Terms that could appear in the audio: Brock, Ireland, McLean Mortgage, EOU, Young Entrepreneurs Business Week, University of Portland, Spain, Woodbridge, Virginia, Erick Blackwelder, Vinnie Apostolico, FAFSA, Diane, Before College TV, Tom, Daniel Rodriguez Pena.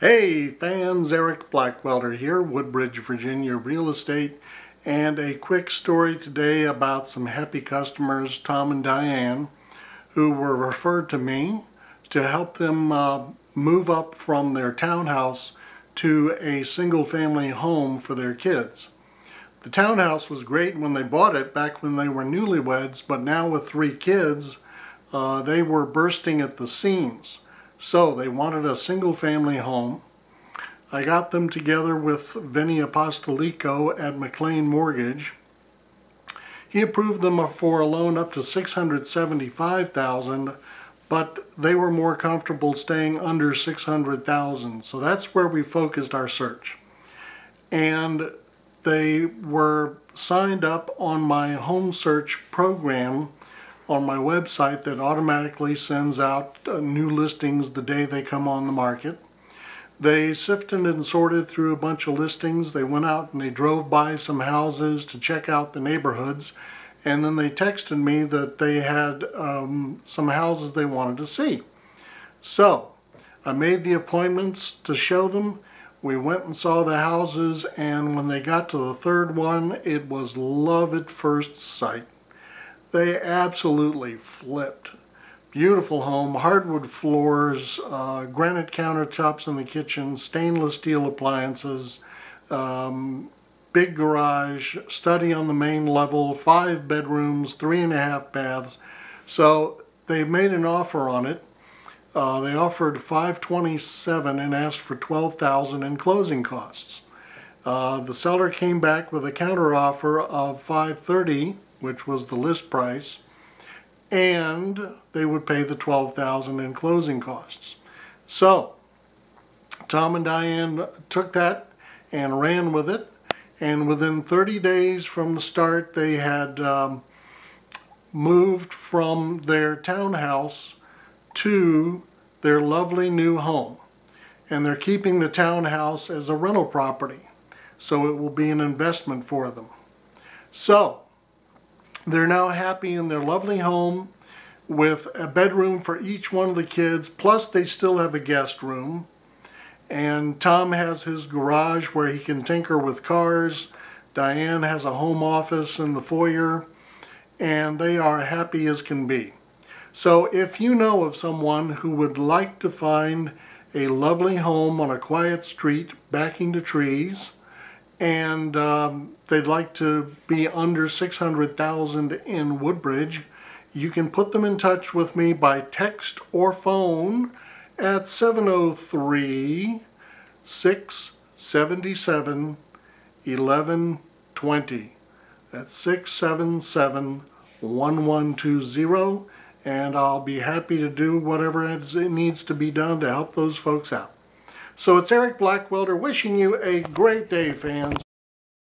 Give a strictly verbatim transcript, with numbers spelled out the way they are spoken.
Hey fans, Erick Blackwelder here, Woodbridge, Virginia real estate, and a quick story today about some happy customers, Tom and Diane, who were referred to me to help them uh, move up from their townhouse to a single-family home for their kids. The townhouse was great when they bought it back when they were newlyweds, but now with three kids, uh, they were bursting at the seams. So they wanted a single-family home. I got them together with Vinnie Apostolico at McLean Mortgage. He approved them for a loan up to six hundred seventy-five thousand dollars, but they were more comfortable staying under six hundred thousand dollars. So that's where we focused our search. And they were signed up on my home search program on my website that automatically sends out uh, new listings the day they come on the market. They sifted and sorted through a bunch of listings. They went out and they drove by some houses to check out the neighborhoods, and then they texted me that they had um, some houses they wanted to see. So I made the appointments to show them. We went and saw the houses, and when they got to the third one, it was love at first sight. They absolutely flipped. Beautiful home, hardwood floors, uh, granite countertops in the kitchen, stainless steel appliances, um, big garage, study on the main level, five bedrooms, three and a half baths. So they made an offer on it. Uh, they offered five twenty-seven and asked for twelve thousand in closing costs. Uh, the seller came back with a counteroffer of five thirty. Which was the list price, and they would pay the twelve thousand dollars in closing costs. So Tom and Diane took that and ran with it, and within thirty days from the start they had um, moved from their townhouse to their lovely new home, and they're keeping the townhouse as a rental property, so it will be an investment for them. So they're now happy in their lovely home with a bedroom for each one of the kids, plus they still have a guest room. And Tom has his garage where he can tinker with cars. Diane has a home office in the foyer, and they are happy as can be. So if you know of someone who would like to find a lovely home on a quiet street backing to trees, and um, they'd like to be under six hundred thousand dollars in Woodbridge, you can put them in touch with me by text or phone at seven oh three, six seven seven, one one two zero. That's six seven seven, one one two zero, and I'll be happy to do whatever it needs to be done to help those folks out. So it's Erick Blackwelder wishing you a great day, fans.